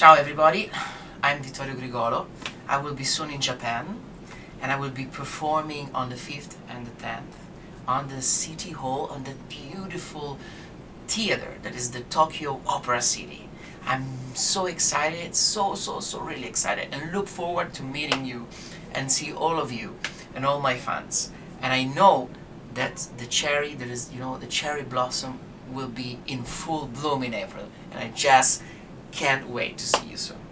Ciao everybody, I'm Vittorio Grigolo. I will be soon in Japan and I will be performing on the 5th and the 10th on the City Hall on that beautiful theater that is the Tokyo Opera City. I'm so excited, so really excited, and look forward to meeting you and see all of you and all my fans. And I know that the cherry blossom will be in full bloom in April, and I just can't wait to see you soon.